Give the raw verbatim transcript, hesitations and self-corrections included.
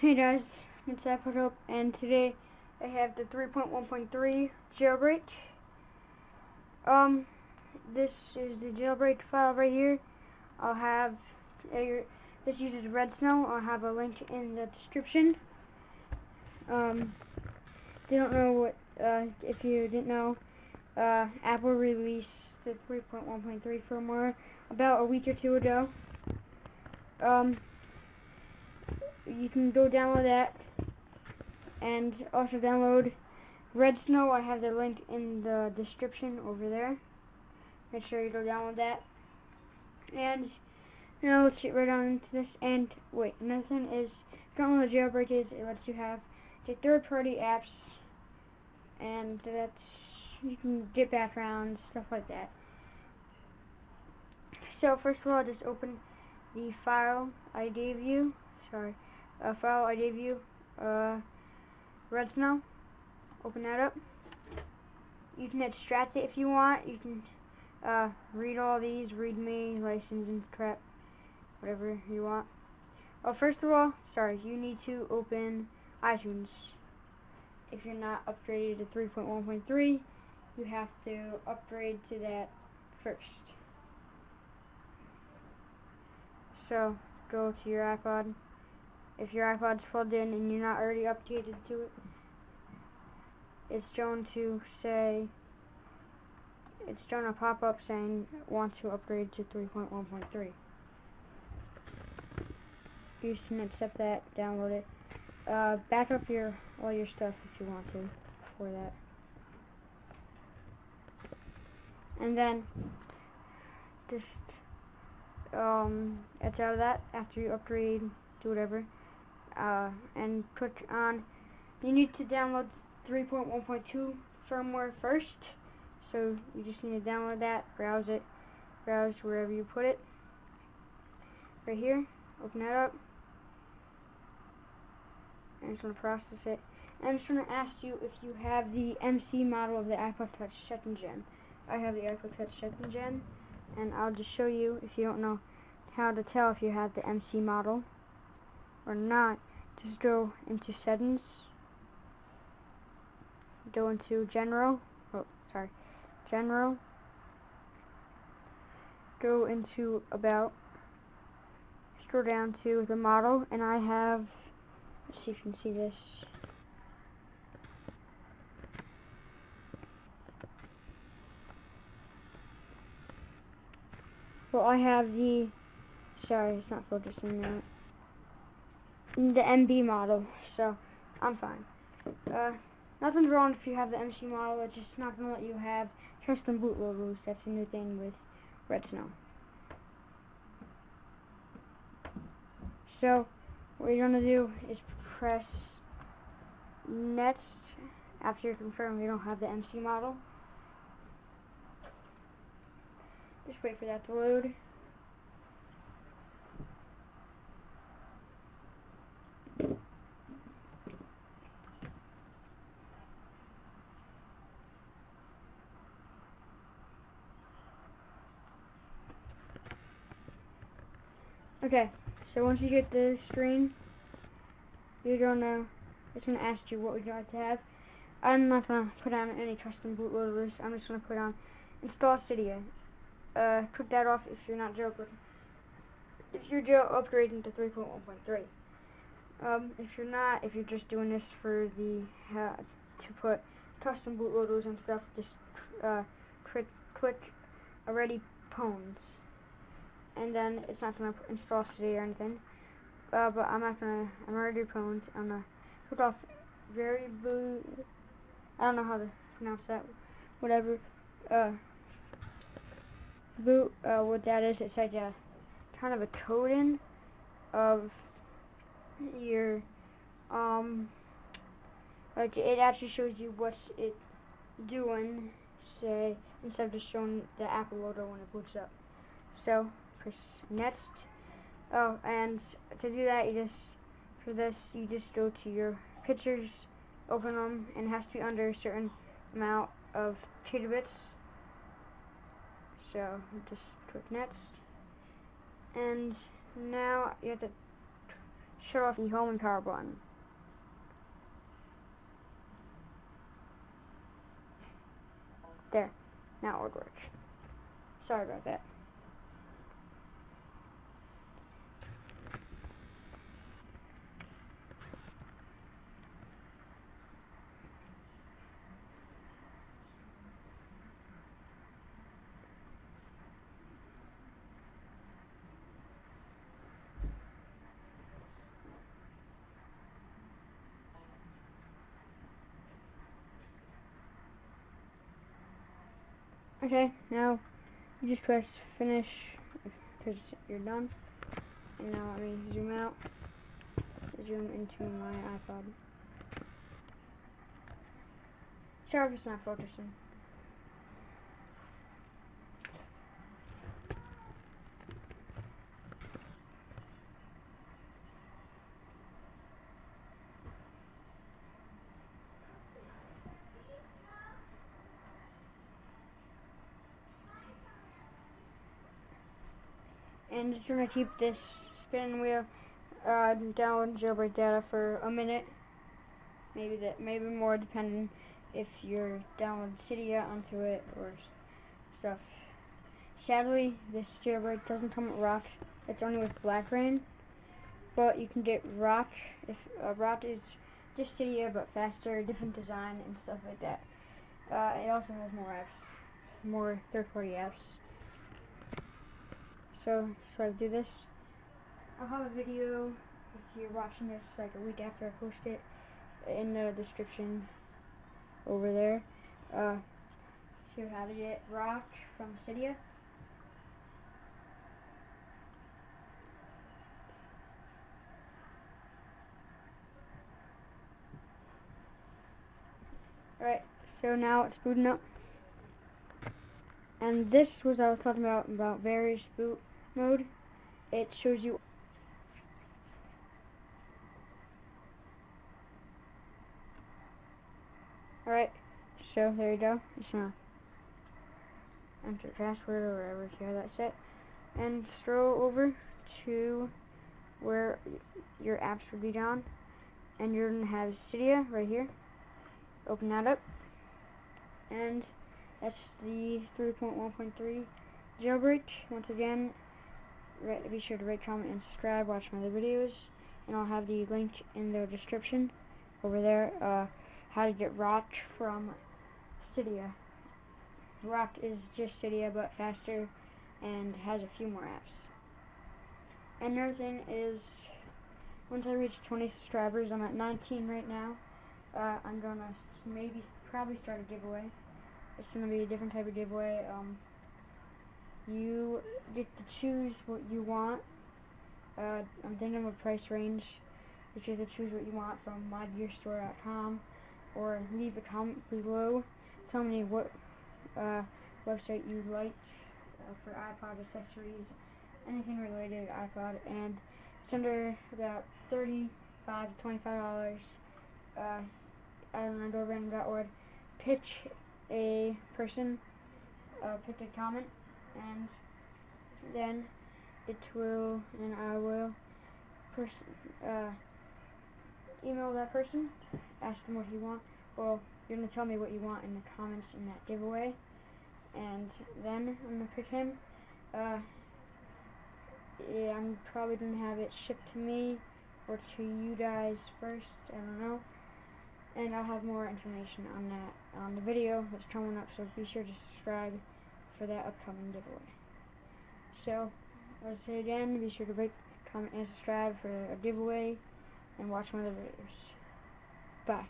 Hey guys, it's iPodhope, and today I have the three point one point three jailbreak. Um, this is the jailbreak file right here. I'll have a, this uses Redsn0w. I'll have a link in the description. Um, if you don't know what uh, if you didn't know, uh, Apple released the three point one point three firmware about a week or two ago. Um. You can go download that, and also download Redsn0w. I have the link in the description over there. Make sure you go download that. And now let's get right on into this. And wait, another thing is, download jailbreak is it lets you have the third-party apps, and that's you can get backgrounds, stuff like that. So first of all, just open the file I gave you. Sorry. Uh, file I gave you, uh, Redsn0w. Open that up. You can extract it if you want. You can uh, read all these, read me, license and crap, whatever you want. Oh, first of all, sorry, you need to open iTunes. If you're not upgraded to three point one point three, you have to upgrade to that first. So go to your iPod. If your iPod's plugged in and you're not already updated to it, it's going to say, it's going to pop up saying, want to upgrade to three point one point three. You can accept that, download it. Uh, back up your all your stuff if you want to for that. And then, just, um, it's out of that after you upgrade to whatever. Uh, and click on, you need to download three point one point two firmware first, so you just need to download that, browse it, browse wherever you put it, right here, open that up, and it's going to process it, and it's going to ask you if you have the M C model of the iPod Touch second gen. I have the iPod Touch second gen, and I'll just show you if you don't know how to tell if you have the M C model or not. Just go into settings, go into general, oh sorry, general, go into about, scroll down to the model, and I have, let's see if you can see this, well I have the, sorry it's not focusing now, the M B model, so I'm fine. Uh, nothing's wrong if you have the M C model, it's just not going to let you have custom boot logos. That's a new thing with Redsn0w. So, what you're going to do is press next after you confirm you don't have the M C model. Just wait for that to load. Okay, so once you get the screen, you're gonna, it's gonna ask you what would you like to have. I'm not gonna put on any custom bootloaders. I'm just gonna put on install Cydia. Uh, click that off if you're not jailbreaking. If you're jail upgrading to three point one point three. Um, if you're not, if you're just doing this for the uh, to put custom bootloaders and stuff, just uh, click click already pones. And then it's not going to install Cydia or anything, uh, but I'm not going to, I'm already prone, I'm going to click off very blue, I don't know how to pronounce that, whatever, uh, boot, uh, what that is, it's like a, kind of a coding of your, um, like it actually shows you what's it doing, say, instead of just showing the Apple logo when it boots up, so, press next. Oh, and to do that, you just, for this, you just go to your pictures, open them, and it has to be under a certain amount of kilobits. So, just click next. And now you have to shut off the home and power button. There, now it would work. Sorry about that. Okay, now you just press finish because you're done. And now let me zoom out, zoom into my iPod. Sorry if it's not focusing. And just gonna keep this spinning wheel uh, down jailbreak data for a minute, maybe that, maybe more, depending if you're downloading Cydia onto it or stuff. Sadly, this jailbreak doesn't come with Rock; it's only with Black Rain. But you can get Rock. If uh, Rock is just Cydia but faster, different design and stuff like that. Uh, it also has more apps, more third-party apps. So, so I do this. I'll have a video, if you're watching this like a week after I post it, in the description over there. Uh, so how to get Rock from Cydia. Alright, so now it's booting up. And this was what I was talking about, about various boot mode. It shows you Alright, so there you go. Just gonna enter password or whatever if you have that set. And stroll over to where your apps would be down. And you're gonna have Cydia right here. Open that up. And that's the three point one point three jailbreak. Once again, be sure to rate, comment, and subscribe. Watch my other videos, and I'll have the link in the description over there. Uh, how to get Rock from Cydia. Rock is just Cydia, but faster, and has a few more apps. And another thing is, once I reach twenty subscribers, I'm at nineteen right now. Uh, I'm gonna maybe, probably start a giveaway. It's going to be a different type of giveaway. Um, you get to choose what you want. Uh, I'm thinking of a price range. You get to choose what you want from mod gear store dot com, or leave a comment below. Tell me what uh, website you like uh, for iPod accessories, anything related to iPod. And it's under about thirty-five to twenty-five dollars. Uh, I don't know, random dot org. Pitch a person, uh, pick a comment, and then it will, and I will pers uh, email that person, ask them what you want. Well, you're going to tell me what you want in the comments in that giveaway, and then I'm going to pick him. Uh, yeah, I'm probably going to have it shipped to me or to you guys first, I don't know. And I'll have more information on that on the video that's coming up, so be sure to subscribe for that upcoming giveaway. So, I'll say again, be sure to rate, comment, and subscribe for a giveaway, and watch my other videos. Bye.